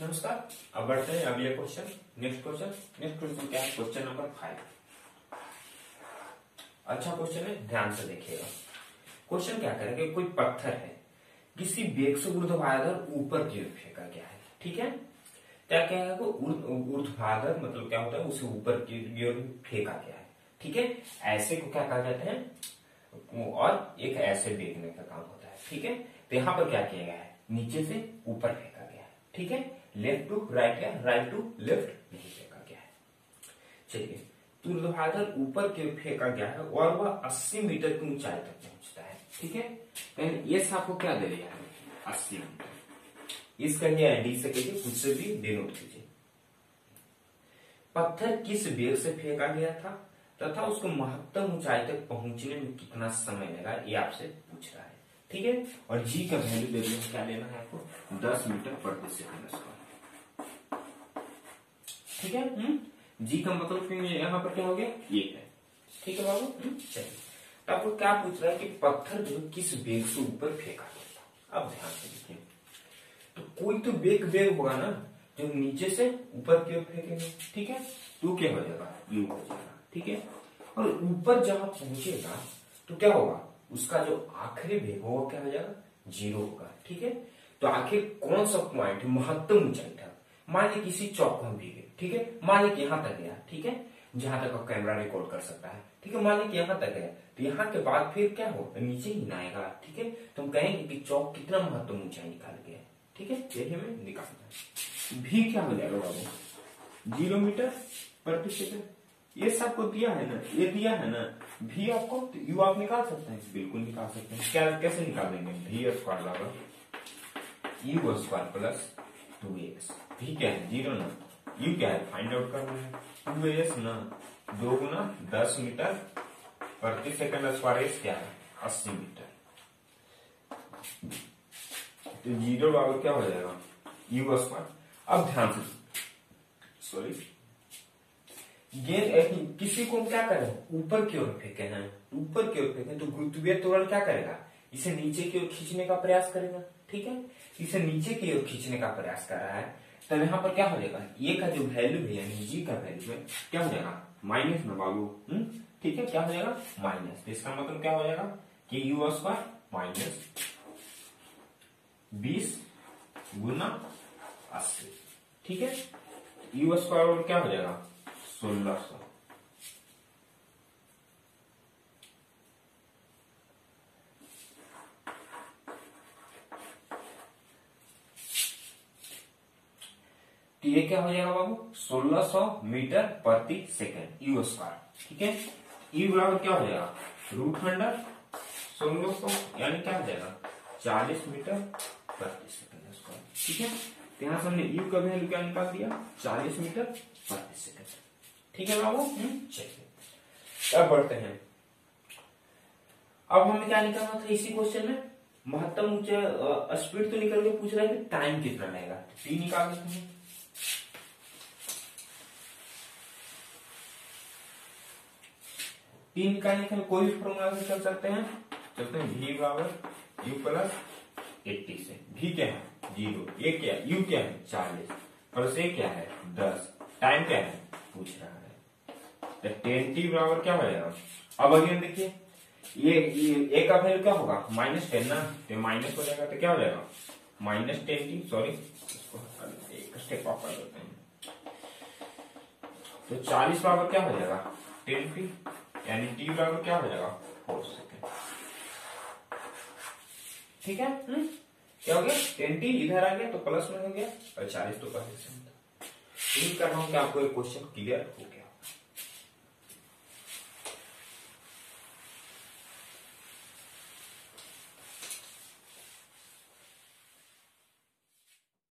नमस्कार। अब बढ़ते हैं अगले क्वेश्चन, नेक्स्ट क्वेश्चन क्या है, क्वेश्चन नंबर 5। अच्छा क्वेश्चन है, ध्यान से देखिएगा। क्वेश्चन क्या करेगा, कोई पत्थर है किसी बेग से ऊर्ध्वाधर ऊपर की ओर फेंका गया है, ठीक है। क्या कहेगा को ऊर्ध्वाधर मतलब क्या होता है, उसे ऊपर की ओर फेंका गया है, ठीक है। ऐसे को क्या कहा जाता है, और एक ऐसे देखने का काम होता है, ठीक है। तो यहाँ पर क्या किया गया है, नीचे से ऊपर फेंका गया है, ठीक है। लेफ्ट टू राइट या राइट टू लेफ्ट नहीं फेंका गया है। चलिए, ऊर्ध्वाधर ऊपर की ओर फेंका गया है और वह 80 मीटर की ऊंचाई तक पहुंचता है, ठीक है। ये आपको क्या दे दिया है, 80 मीटर। इसका डी से कहिए, कुछ से भी डिनोट कीजिए। पत्थर किस वेग से फेंका गया था तथा उसको महत्तम ऊंचाई तक पहुंचने में कितना समय लगा, ये आपसे पूछ रहा है, ठीक है। और जी का वैल्यू देखने में क्या लेना है आपको, 10 मीटर प्रति सेकंड, ठीक है। जी का मतलब यहाँ पर क्या हो गया, ये है, ठीक है बाबू। चलिए, आपको क्या पूछ रहा है कि पत्थर जो किस वेग से ऊपर फेंका गया था। अब ध्यान से देखिए, तो कोई तो वेग होगा ना जो नीचे से ऊपर की ओर फेंकेंगे, ठीक है। तो क्या हो जाएगा, यू हो जाएगा, ठीक है। और ऊपर जहां पहुंचेगा तो क्या होगा, उसका जो आखिरी वेग होगा क्या हो जाएगा, 0 होगा, ठीक है। तो आखिर कौन सा पॉइंट महत्तम ऊंचाई था, मान ली किसी चौक में भी गए, ठीक है। मान ली यहां तक गया, ठीक है, जहां तक कैमरा रिकॉर्ड कर सकता है, ठीक है। मान ली यहाँ तक गया, तो यहाँ के बाद फिर क्या होगा, नीचे ही आएगा, ठीक है। तो हम कहेंगे कि चौक कितना महत्तम ऊंचाई निकाल गया, ठीक है। यही हमें निकालना है। भी क्या हो जाएगा बाबू, 0 मीटर प्रति सेकंड। ये सबको दिया है ना, ये दिया है ना, भी आपको तो यू आप निकाल सकते हैं, बिल्कुल निकाल सकते हैं। क्या कैसे निकालेंगे, भी स्क्वायर बराबर यू स्क्वायर प्लस 2x। भी क्या है, 0 ना, यू क्या है, फाइंड आउट करना है, 2x ना, 2 गुना 10 मीटर प्रति सेकंड स्क्वायर क्या है, 80 मीटर। तो 0 बराबर क्या हो जाएगा, यू स्क्वायर। अब ध्यान से, गेंद किसी को क्या करें, ऊपर की ओर फेंके हैं, ऊपर की ओर फेंके तो गुरुत्वीय त्वरण क्या करेगा, इसे नीचे की ओर खींचने का प्रयास करेगा, ठीक है। इसे नीचे की ओर खींचने का प्रयास कर रहा है, तब यहाँ पर क्या हो जाएगा, ये का जो वैल्यू है यानी जी का वैल्यू है क्या हो जाएगा, माइनस में बाबू, ठीक है। क्या हो जाएगा, माइनस। इसका मतलब क्या हो जाएगा कि यू स्क्वायर माइनस 20 गुना 80, ठीक है। यू स्क्वायर क्या हो जाएगा, 1600। तो ये क्या हो जाएगा बाबू, 1600 मीटर प्रति सेकंड यू स्क्वायर, ठीक है। यू बराबर क्या हो जाएगा, √1600 यानी क्या हो जाएगा, 40 मीटर प्रति सेकंड, ठीक है। यहाँ से हमने यू का वैल्यू क्या निकाल दिया, 40 मीटर प्रति सेकंड, ठीक है बाबू। चलिए, अब बढ़ते हैं। अब हमें क्या निकालना था इसी क्वेश्चन में, महत्तम ऊंचा स्पीड तो निकल के पूछ रहा है कि टाइम कितना लगेगा, टी निकाल लेते हैं। टी निकालने के कोई भी फॉर्मूला निकाल सकते हैं, चलते हैं v बराबर U प्लस 80 से। भी क्या है, 0, ये क्या है, U क्या है, 40 प्लस ये क्या है, 10, टाइम क्या है पूछ रहा है, तो 10t बराबर क्या हो जाएगा। अब अगेन देखिए, ये का वैल्यू क्या होगा, -10 ना, तो माइनस हो जाएगा, तो क्या हो जाएगा, -10t। सॉरी, इसको एक स्टेप अप कर देते हैं, तो 40 बराबर क्या हो जाएगा, 10t यानी t बराबर क्या हो जाएगा, 4 सेकंड, ठीक है। क्या हो गया, 10t इधर आ गया तो प्लस में हो गया, और 40 तो 5 से। उम्मीद कर रहा हूं कि आपको ये क्वेश्चन क्लियर हो गया।